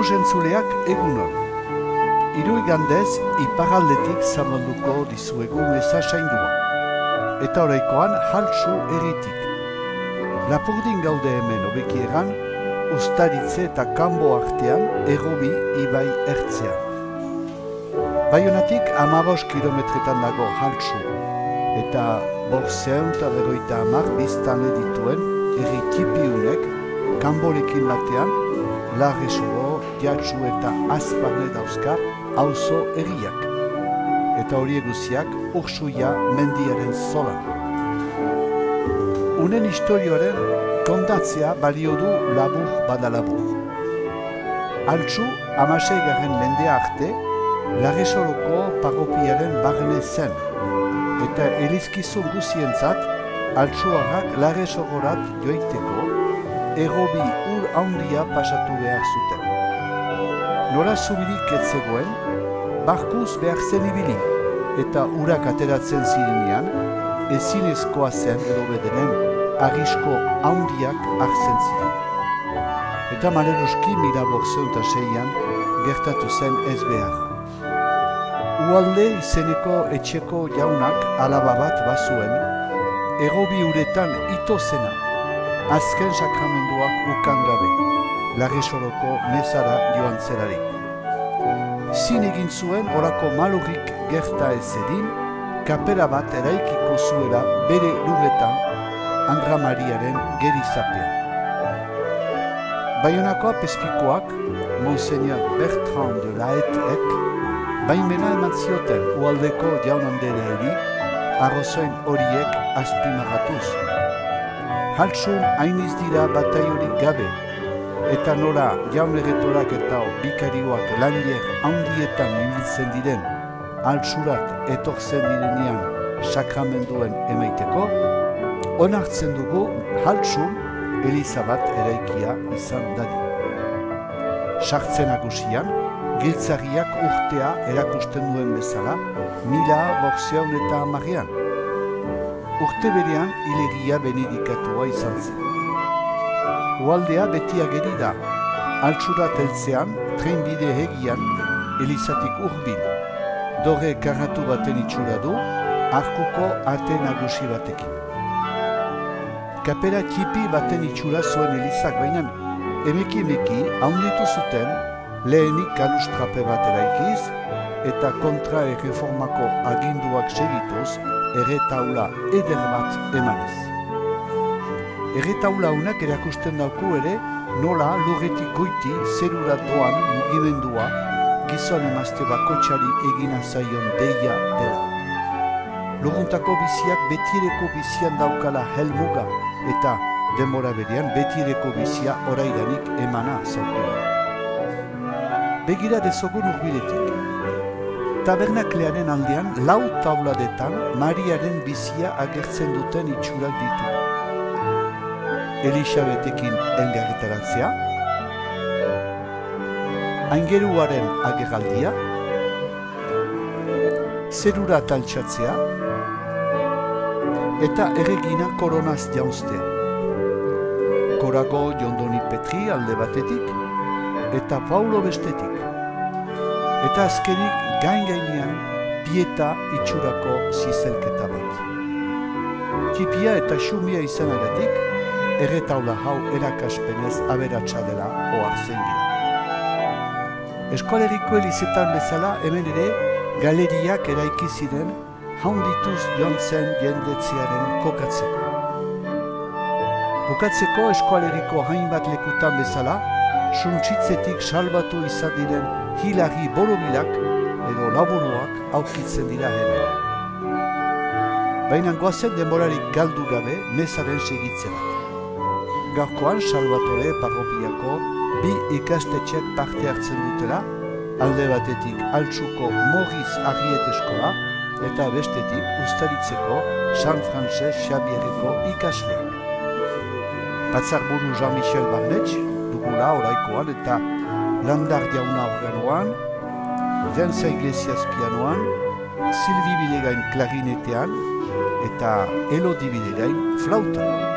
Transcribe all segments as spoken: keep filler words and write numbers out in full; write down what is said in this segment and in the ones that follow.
Ikusentzuleak egunon. Hiruigandez iparraldetik zabalduko dizuegu meza saindua. Eta oraikoan Haltsu herritik. Lapurdin gaude hemen hobeki egan, Ustaritze eta Kanbo artean Errobi ibai ertzean. Baionatik hamabost kilometretan dago Haltsu eta bortzeun eta berrogeita hamar biztanle dituen herri tipiunek Kanborekin batean Larresuo, Diatsu eta Azparne dauzka auzo herriak, eta horiek guziak Ursuia mendiaren zolan. Unen historioaren kondatzea balio du labur badalabur. Haltsu hamaseigarren mendea arte Larresoroko parrokiaren barne zen, eta elizkizun guzientzat Altsuarrak Larresorat joiteko Errobi ur handia pasatu behar zuten. Nola zubirik ez zegoen, barkuz behar zen ibili, eta urak ateratzen zirenean, ezinezkoa zen edo bedenen arrisko handiak hartzen ziren. Eta maleruski mila bortziehun eta seian gertatu zen ez behar. Ualde izeneko etxeko jaunak alaba bat bazuen, Errobi uretan ito zena. Azken sakramenduak ukan gabe, Larresoroko mezara joan zelarik. Zin egin zuen horako malurrik gerta ez edin, kapela bat eraikiko zuela bere lurretan Andra Mariaren gerizapean. Baionako apezpikoak, Monseigneur Bertrand de Laetek, baimena eman zioten ualdeko jaun andereari, arrozoen horiek azpimarratuz. Haltsun hainiz dira bataiorik gabe, eta nola jaunerretorak eta bikarioak landier handietan ibiltzen diren, Haltsurat etortzen direnean sakramenduen emaiteko, onartzen dugu Haltsun eliza bat eraikia izan dadin. Sartzen nagusian, giltzarriak urtea erakusten duen bezala, mila bortziehun eta hamarrean. Urte berean hilegia benedikatua izan zen. Ualdea beti ageri da, Altsurat heltzean, trenbide hegian, elizatik hurbil. Dorre karratu baten itxura du, arkuko ate nagusi batekin. Kapela tipi baten itxura zuen elizak, baina emeki emeki handitu zuten lehenik kalustrape bat eraikiz, eta kontra erreformako aginduak segituz, erretaula eder bat emanez. Erretaula honek erakusten dauku ere nola lurretik goiti zerura doan mugimendua gizon emazte bakotxari egina zaion deia dela. Lurruntako biziak betireko bizian daukala helmuga eta denbora berean betireko bizia orairanik emana zaukula. Begira dezogun urbiletik. Tabernaklearen aldean lau tauladetan Mariaren bizia agertzen duten itxurak ditu. Elisabetekin engarretaratzea, aingeruaren agerraldia, zerura taltsatzea, eta erregina koronaz jauztea. Korago Jondoni Petri alde batetik, eta Paulo bestetik. Eta azkenik gain-gainean pieta itxurako zizelketa bat. Tipia eta xumia izanagatik, erretaula hau erakaspenez aberatsa dela ohartzen dira. Eskoleriko elizetan bezala hemen ere galeriak eraiki ziren haundituz joan zen jendetzearen kokatzeko. Bukatzeko eskoleriko hainbat lekutan bezala, suntsitzetik salbatu izan diren hilari borobilak edo laburuak aukitzen dira hemen. Baina goazen demorarik galdu gabe mezaren segitzera. Gaurkoan Salvatore parrokiako bi ikastetxek parte hartzen dutela, alde batetik Altsuko Moriz Arrieteskola eta bestetik Ustaritzeko San Frantses Xabierreko ikasleak. Batzarburu Jean-Michel Barnetx dugula oraikoan eta Landar jauna organoan, Dantza Iglesias pianoan, Silvi Bidegain klarinetean eta Elodi Bidegain flautan.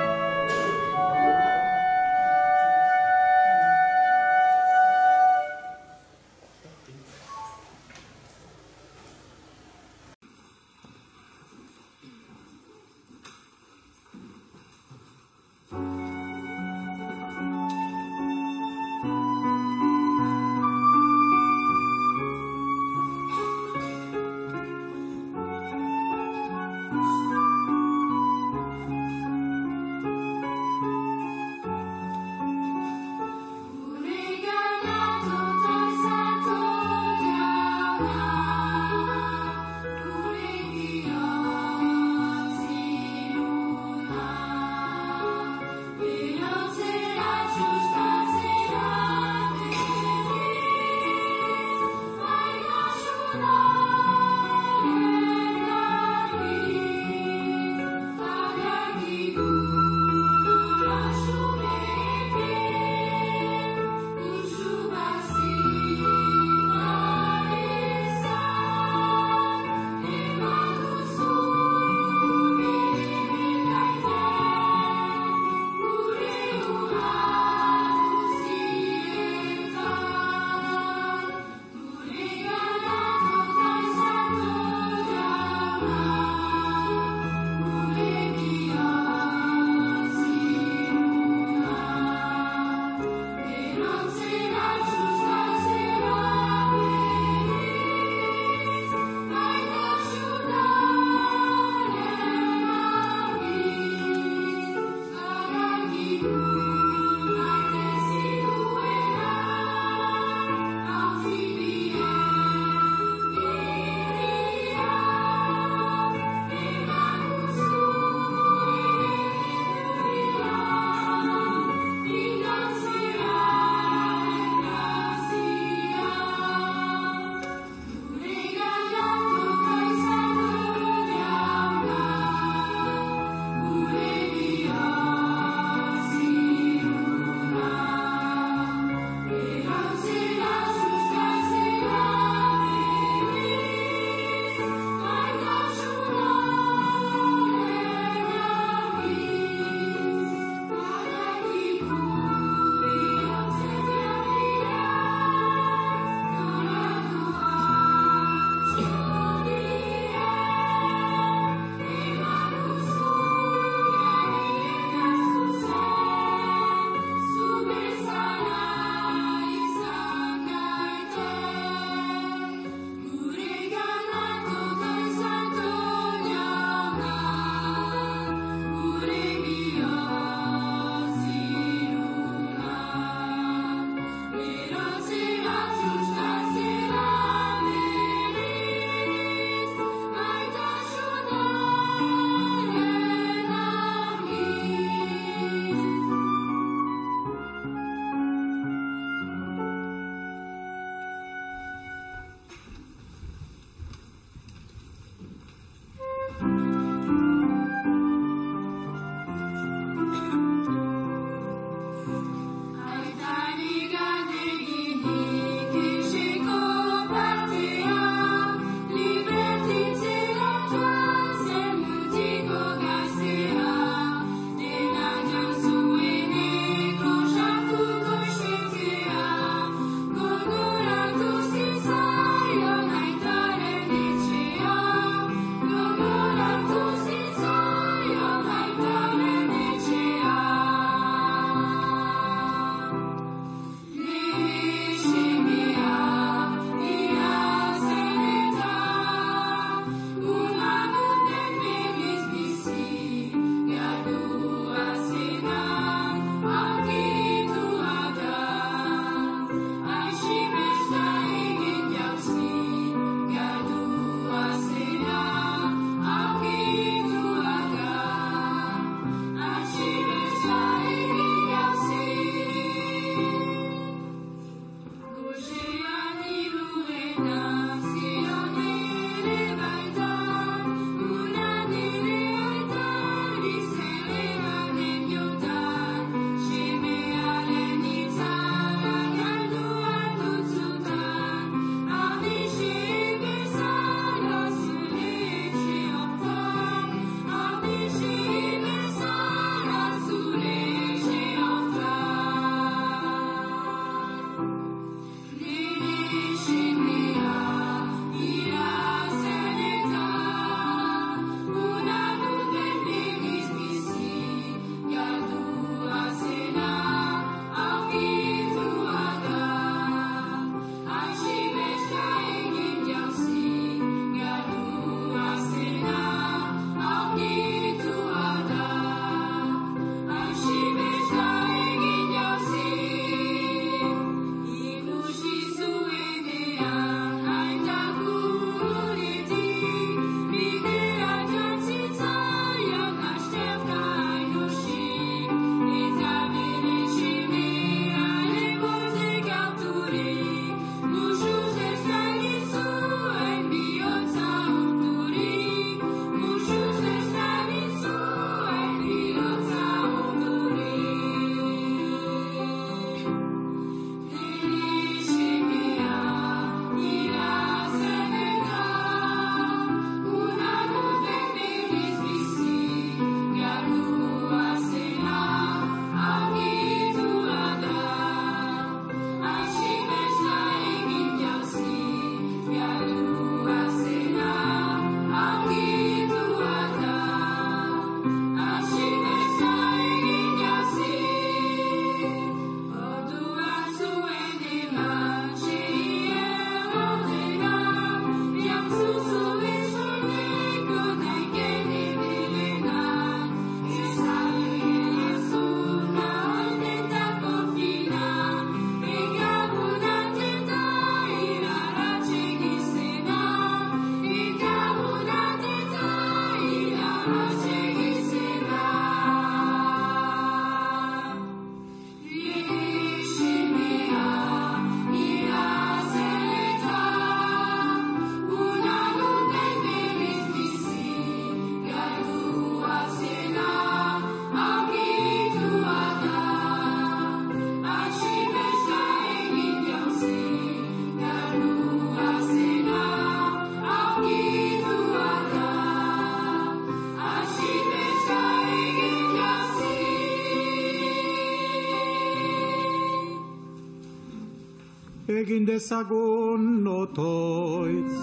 egin dezagun otoitz.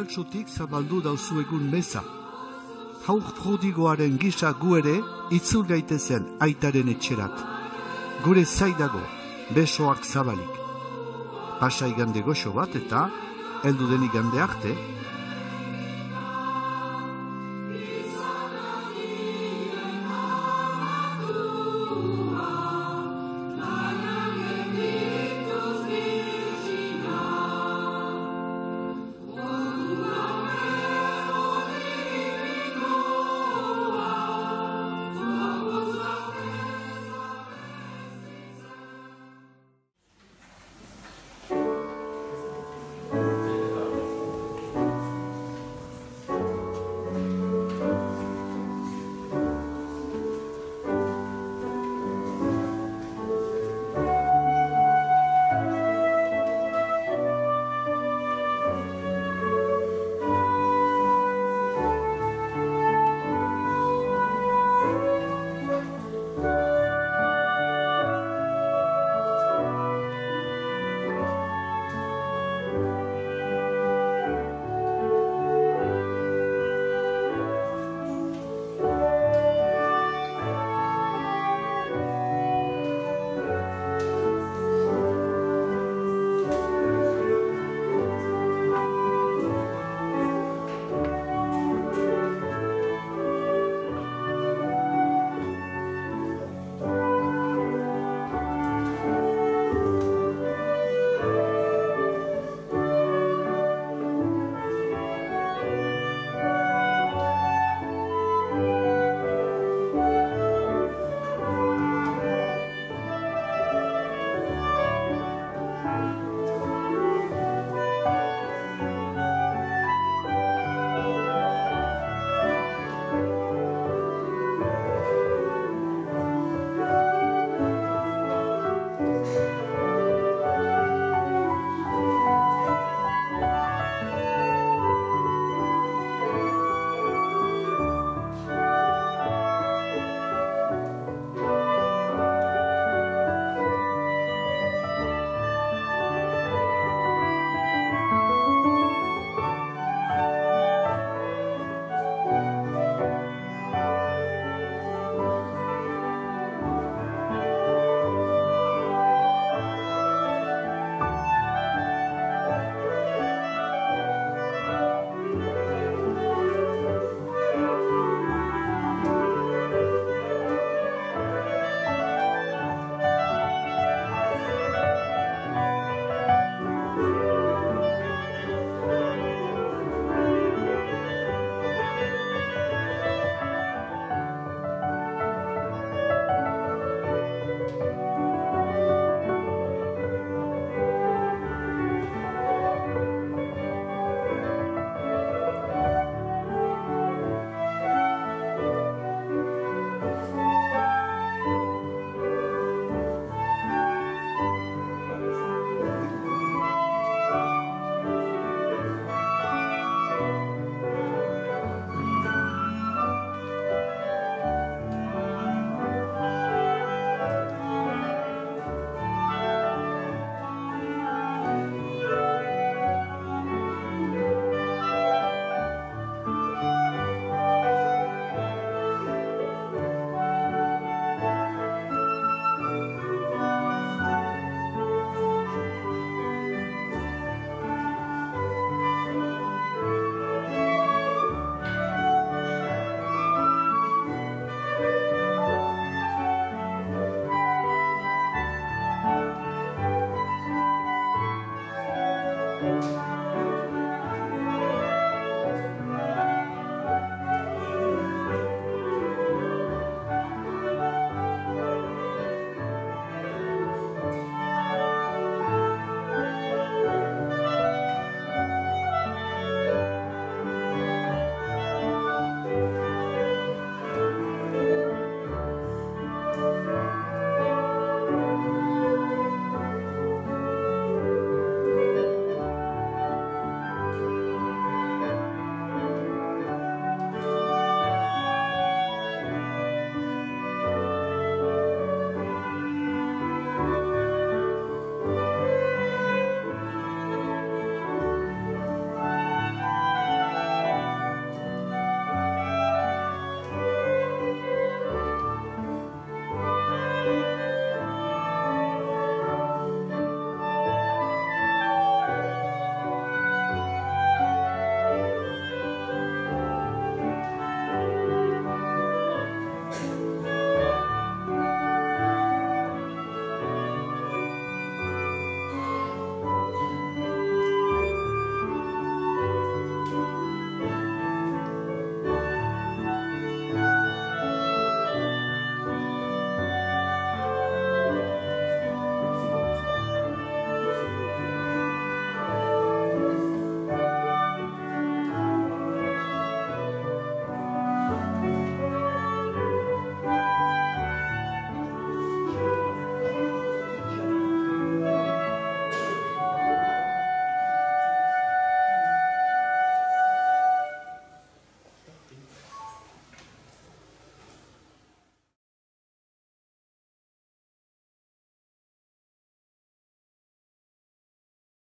Haltsutik zabaldu dauzuegun meza. Haur prodigoaren gisa gu ere itzul gaitezen aitaren etxerat. Gure zaidago, besoak zabalik. Pasa igande goxo bat eta heldu den igande arte